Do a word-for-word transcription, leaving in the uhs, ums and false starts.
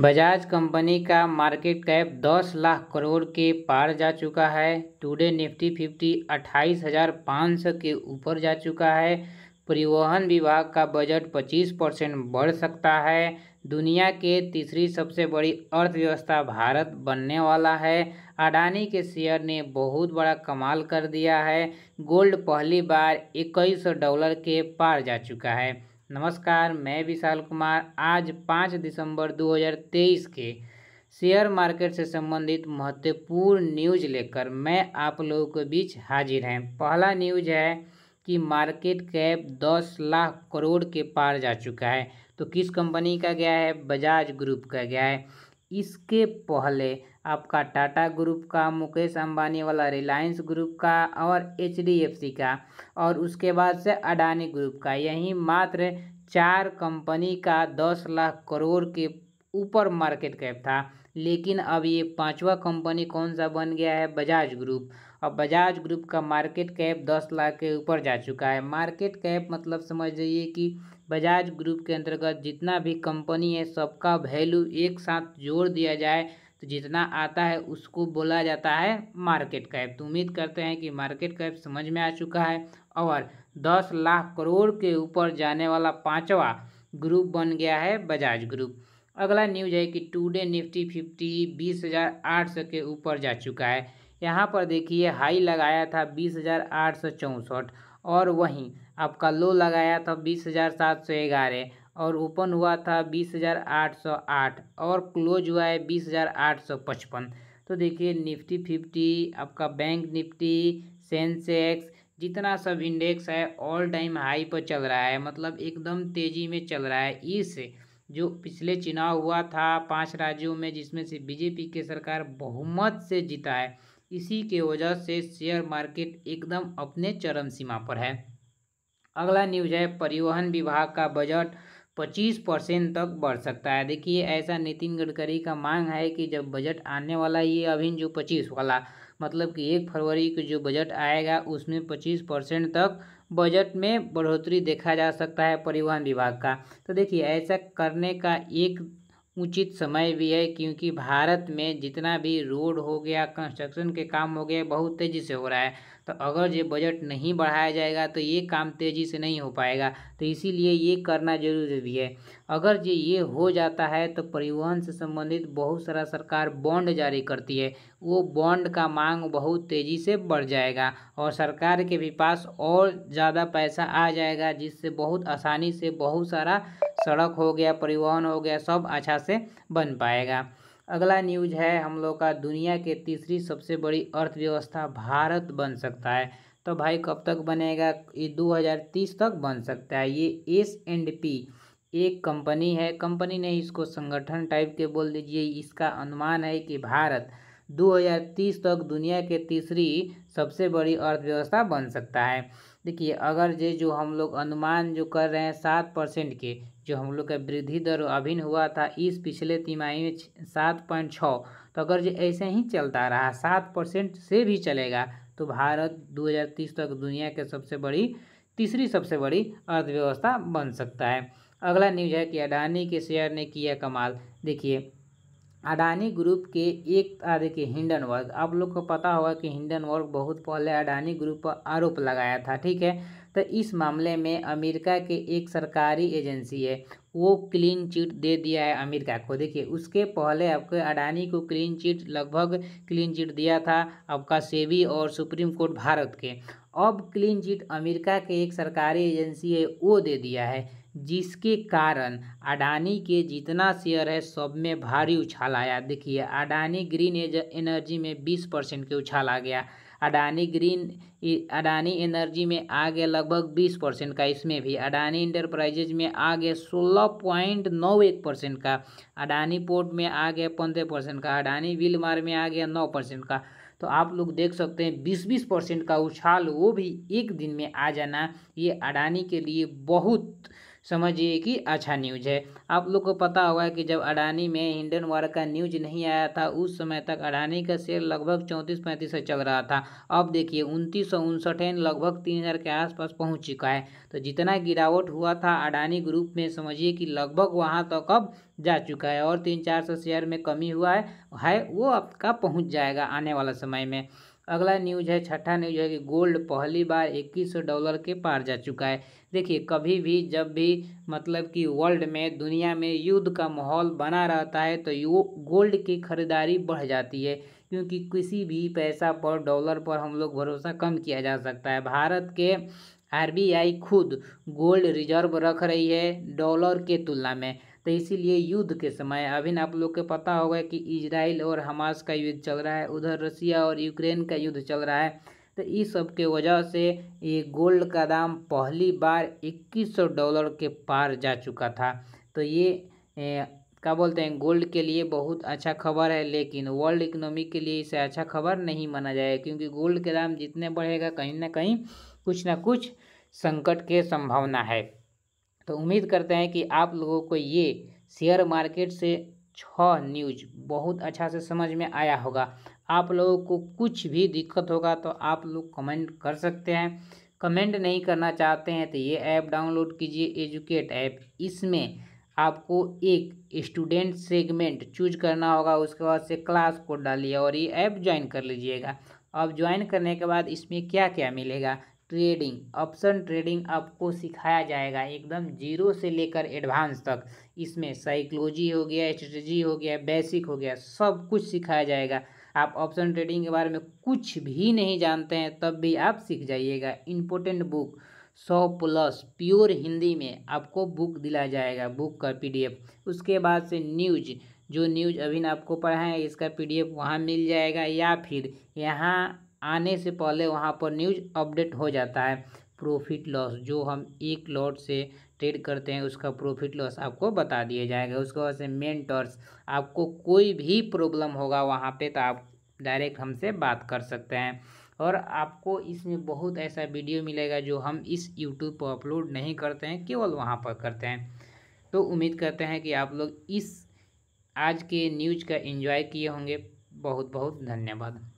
Bajaj company का market cap दस लाख करोड़ के पार जा चुका है। टुडे निफ्टी फिफ्टी अट्ठाईस हज़ार पाँच सौ के ऊपर जा चुका है। परिवहन विभाग का बजट पच्चीस परसेंट बढ़ सकता है। दुनिया के तीसरी सबसे बड़ी अर्थव्यवस्था भारत बनने वाला है। अडानी के शेयर ने बहुत बड़ा कमाल कर दिया है। गोल्ड पहली बार इक्कीस सौ डॉलर के पार जा चुका है। नमस्कार, मैं विशाल कुमार आज पाँच दिसंबर दो हज़ार तेईस के शेयर मार्केट से संबंधित महत्वपूर्ण न्यूज लेकर मैं आप लोगों के बीच हाजिर हैं। पहला न्यूज है कि मार्केट कैप दस लाख करोड़ के पार जा चुका है। तो किस कंपनी का गया है? बजाज ग्रुप का गया है। इसके पहले आपका टाटा ग्रुप का, मुकेश अंबानी वाला रिलायंस ग्रुप का और एच डी एफ सी का, और उसके बाद से अडानी ग्रुप का। यही मात्र चार कंपनी का दस लाख करोड़ के ऊपर मार्केट कैप था, लेकिन अब ये पांचवा कंपनी कौन सा बन गया है? बजाज ग्रुप। और बजाज ग्रुप का मार्केट कैप दस लाख के ऊपर जा चुका है। मार्केट कैप मतलब समझ जाइए कि बजाज ग्रुप के अंतर्गत जितना भी कंपनी है सबका वैल्यू एक साथ जोड़ दिया जाए तो जितना आता है उसको बोला जाता है मार्केट कैप। तो उम्मीद करते हैं कि मार्केट कैप समझ में आ चुका है और दस लाख करोड़ के ऊपर जाने वाला पाँचवा ग्रुप बन गया है बजाज ग्रुप। अगला न्यूज है कि टुडे निफ्टी फिफ्टी बीस हज़ार आठ सौ के ऊपर जा चुका है। यहाँ पर देखिए हाई लगाया था बीस हज़ार आठ सौ चौंसठ और वहीं आपका लो लगाया था बीस हज़ार सात सौ ग्यारह और ओपन हुआ था बीस हज़ार आठ सौ आठ और क्लोज हुआ है बीस हज़ार आठ सौ पचपन। तो देखिए निफ्टी फिफ्टी, आपका बैंक निफ्टी, सेंसेक्स, जितना सब इंडेक्स है ऑल टाइम हाई पर चल रहा है, मतलब एकदम तेज़ी में चल रहा है। इससे जो पिछले चुनाव हुआ था पांच राज्यों में जिसमें से बीजेपी के सरकार बहुमत से जीता है, इसी के वजह से शेयर मार्केट एकदम अपने चरम सीमा पर है। अगला न्यूज है परिवहन विभाग का बजट पच्चीस परसेंट तक बढ़ सकता है। देखिए ऐसा नितिन गडकरी का मांग है कि जब बजट आने वाला, ये अभी जो पच्चीस वाला मतलब कि एक फरवरी को जो बजट आएगा उसमें पच्चीस परसेंट तक बजट में बढ़ोतरी देखा जा सकता है परिवहन विभाग का। तो देखिए ऐसा करने का एक उचित समय भी है, क्योंकि भारत में जितना भी रोड हो गया, कंस्ट्रक्शन के काम हो गए, बहुत तेज़ी से हो रहा है। तो अगर ये बजट नहीं बढ़ाया जाएगा तो ये काम तेज़ी से नहीं हो पाएगा, तो इसीलिए ये करना जरूरी है। अगर ये ये हो जाता है तो परिवहन से संबंधित बहुत सारा सरकार बॉन्ड जारी करती है, वो बॉन्ड का मांग बहुत तेज़ी से बढ़ जाएगा और सरकार के भी पास और ज़्यादा पैसा आ जाएगा, जिससे बहुत आसानी से बहुत सारा सड़क हो गया, परिवहन हो गया, सब अच्छा से बन पाएगा। अगला न्यूज है हम लोग का, दुनिया के तीसरी सबसे बड़ी अर्थव्यवस्था भारत बन सकता है। तो भाई कब तक बनेगा? ये दो हज़ार तीस तक बन सकता है। ये एस एंड पी एक कंपनी है, कंपनी नहीं इसको संगठन टाइप के बोल दीजिए। इसका अनुमान है कि भारत दो हज़ार तीस तक दुनिया के तीसरी सबसे बड़ी अर्थव्यवस्था बन सकता है। देखिए अगर ये जो हम लोग अनुमान जो कर रहे हैं सात परसेंट के, जो हम लोग का वृद्धि दर अभिन्न हुआ था इस पिछले तिमाही में सात पॉइंट छः, तो अगर ये ऐसे ही चलता रहा सात परसेंट से भी चलेगा तो भारत दो हज़ार तीस तक दुनिया के सबसे बड़ी तीसरी सबसे बड़ी अर्थव्यवस्था बन सकता है। अगला न्यूज है कि अडानी के शेयर ने किया कमाल। देखिए अडानी ग्रुप के एक आधे के हिंडनबर्ग, आप लोग को पता होगा कि हिंडनबर्ग बहुत पहले अडानी ग्रुप पर आरोप लगाया था, ठीक है। तो इस मामले में अमेरिका के एक सरकारी एजेंसी है वो क्लीन चिट दे दिया है अमेरिका को। देखिए उसके पहले आपको अडानी को क्लीन चिट लगभग क्लीन चिट दिया था आपका सेवी और सुप्रीम कोर्ट भारत के। अब क्लीन चिट अमेरिका के एक सरकारी एजेंसी है वो दे दिया है, जिसके कारण अडानी के जितना शेयर है सब में भारी उछाल आया। देखिए अडानी ग्रीन एनर्जी में बीस परसेंट के उछाल आ गया, अडानी ग्रीन अडानी एनर्जी में आ गया लगभग बीस परसेंट का, इसमें भी अडानी इंटरप्राइजेज में आ गया सोलह पॉइंट नौ एक परसेंट का, अडानी पोर्ट में आ गया पंद्रह परसेंट का, अडानी विलमार में आ गया नौ परसेंट का। तो आप लोग देख सकते हैं बीस बीस परसेंट का उछाल, वो भी एक दिन में आ जाना, ये अडानी के लिए बहुत समझिए कि अच्छा न्यूज़ है। आप लोग को पता होगा कि जब अडानी में हिंडनबर्ग का न्यूज़ नहीं आया था उस समय तक अडानी का शेयर लगभग चौंतीस पैंतीस सौ चल रहा था। अब देखिए उनतीस सौ उनसठ लगभग तीन हज़ार के आसपास पहुंच चुका है। तो जितना गिरावट हुआ था अडानी ग्रुप में समझिए कि लगभग वहां तक अब जा चुका है और तीन चार सौ शेयर में कमी हुआ है, है वो आपका पहुंच जाएगा आने वाला समय में। अगला न्यूज़ है, छठा न्यूज़ है कि गोल्ड पहली बार इक्कीस सौ डॉलर के पार जा चुका है। देखिए कभी भी जब भी मतलब कि वर्ल्ड में दुनिया में युद्ध का माहौल बना रहता है तो यो गोल्ड की खरीदारी बढ़ जाती है, क्योंकि किसी भी पैसा पर डॉलर पर हम लोग भरोसा कम किया जा सकता है। भारत के आर बी आई खुद गोल्ड रिजर्व रख रही है डॉलर के तुलना में, तो इसीलिए युद्ध के समय अभी आप लोग को पता होगा कि इजराइल और हमास का युद्ध चल रहा है, उधर रसिया और यूक्रेन का युद्ध चल रहा है, तो इस सब के वजह से ये गोल्ड का दाम पहली बार इक्कीस सौ डॉलर के पार जा चुका था। तो ये ए, क्या बोलते हैं, गोल्ड के लिए बहुत अच्छा खबर है, लेकिन वर्ल्ड इकोनॉमी के लिए इसे अच्छा खबर नहीं माना जाएगा, क्योंकि गोल्ड के दाम जितने बढ़ेगा कहीं ना कहीं कुछ ना कुछ संकट के संभावना है। तो उम्मीद करते हैं कि आप लोगों को ये शेयर मार्केट से छह न्यूज़ बहुत अच्छा से समझ में आया होगा। आप लोगों को कुछ भी दिक्कत होगा तो आप लोग कमेंट कर सकते हैं। कमेंट नहीं करना चाहते हैं तो ये ऐप डाउनलोड कीजिए, एजुकेट ऐप। इसमें आपको एक स्टूडेंट सेगमेंट चूज करना होगा, उसके बाद से क्लास कोड डालिए और ये ऐप ज्वाइन कर लीजिएगा। अब ज्वाइन करने के बाद इसमें क्या क्या मिलेगा, ट्रेडिंग, ऑप्शन ट्रेडिंग आपको सिखाया जाएगा एकदम जीरो से लेकर एडवांस तक। इसमें साइकोलॉजी हो गया, स्ट्रेटजी हो गया, बेसिक हो गया, सब कुछ सिखाया जाएगा। आप ऑप्शन ट्रेडिंग के बारे में कुछ भी नहीं जानते हैं तब भी आप सीख जाइएगा। इम्पोर्टेंट बुक सौ प्लस प्योर हिंदी में आपको बुक दिलाया जाएगा, बुक का पीडीएफ। उसके बाद से न्यूज़, जो न्यूज़ अभी न आपको पढ़ाए हैं इसका पीडीएफ वहाँ मिल जाएगा, या फिर यहाँ आने से पहले वहाँ पर न्यूज़ अपडेट हो जाता है। प्रॉफिट लॉस, जो हम एक लॉट से ट्रेड करते हैं उसका प्रॉफिट लॉस आपको बता दिया जाएगा। उसके बाद से मेंटर्स, आपको कोई भी प्रॉब्लम होगा वहाँ पे तो आप डायरेक्ट हमसे बात कर सकते हैं। और आपको इसमें बहुत ऐसा वीडियो मिलेगा जो हम इस यूट्यूब पर अपलोड नहीं करते हैं, केवल वहाँ पर करते हैं। तो उम्मीद करते हैं कि आप लोग इस आज के न्यूज़ का एंजॉय किए होंगे। बहुत बहुत धन्यवाद।